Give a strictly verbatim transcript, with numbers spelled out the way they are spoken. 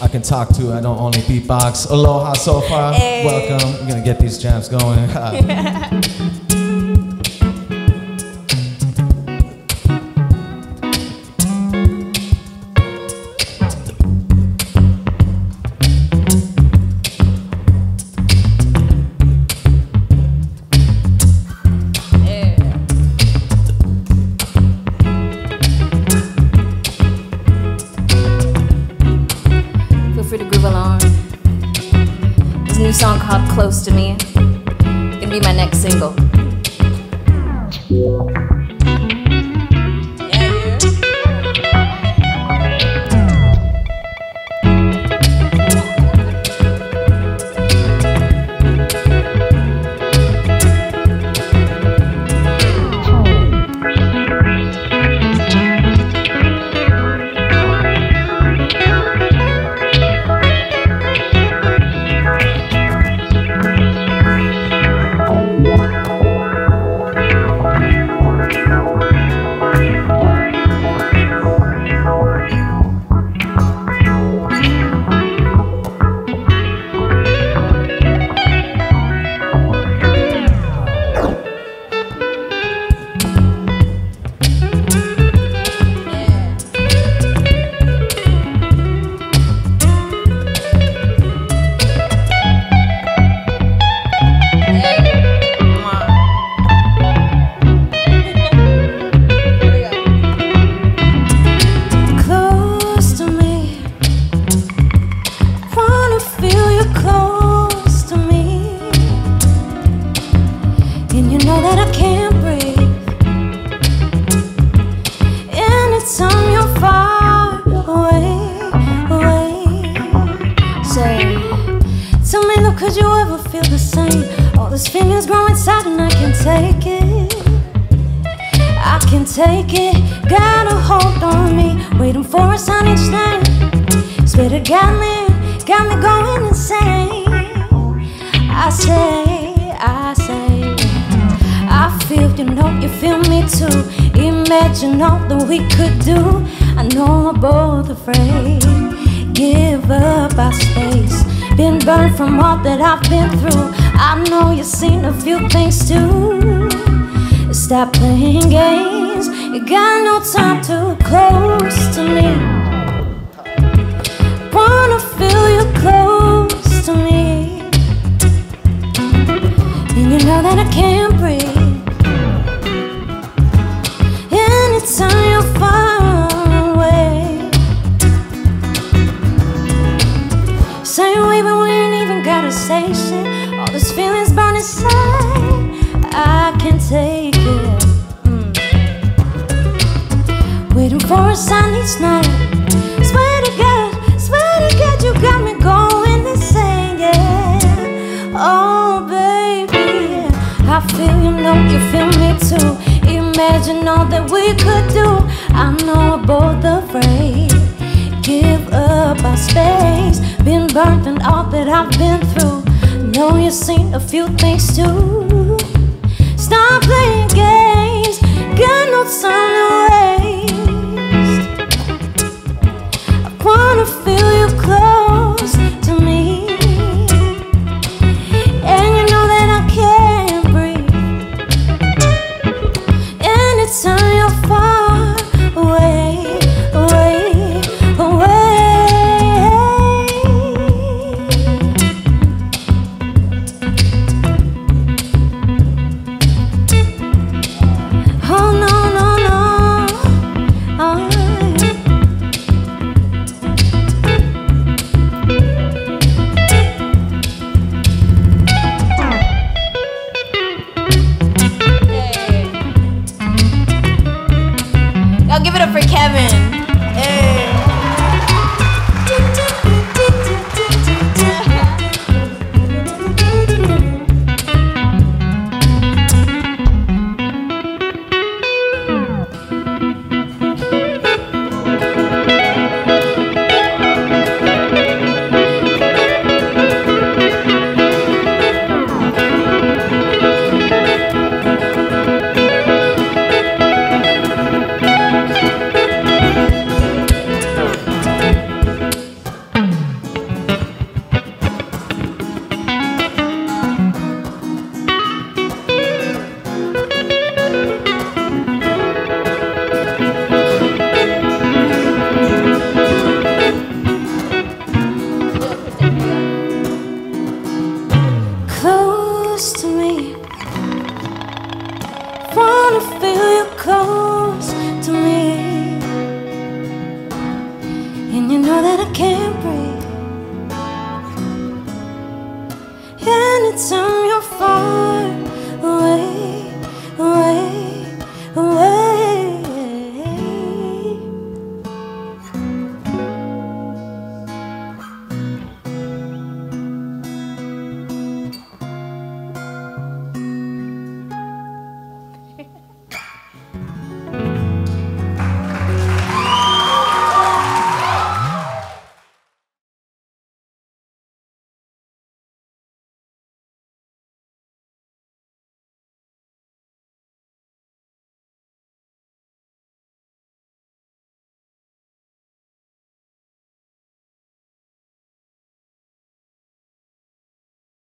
I can talk to. I don't only beatbox. Aloha, Sofar. Hey. Welcome. We're going to get these jams going. Yeah. New song called Close To Me. It's gonna be my next single. Could you ever feel the same? All these feelings grow inside and I can take it, I can take it. Got a hold on me, waiting for a sign each night. Swear to God, man, got me going insane. I say, I say I feel, you know, you feel me too. Imagine all that we could do. I know we're both afraid. Give up our space. Been burned from all that I've been through. I know you've seen a few things too. Stop playing games. You got no time to close to me. Wanna feel you close to me. And you know that I can't breathe. Anytime you're far away. Say we say shit, all these feelings burn inside. I can take it. Mm. Waiting for a sign each night. Swear to God, swear to God, you got me going insane. Yeah, oh baby, I feel, you know you feel me too. Imagine all that we could do. I know we're both afraid. Give up our space. Been burned and all that I've been through. Know you've seen a few things too. Stop playing games. Got no time to waste. I wanna feel you close to me. And you know that I can't breathe. Anytime you're far away. Give it up for Kevin.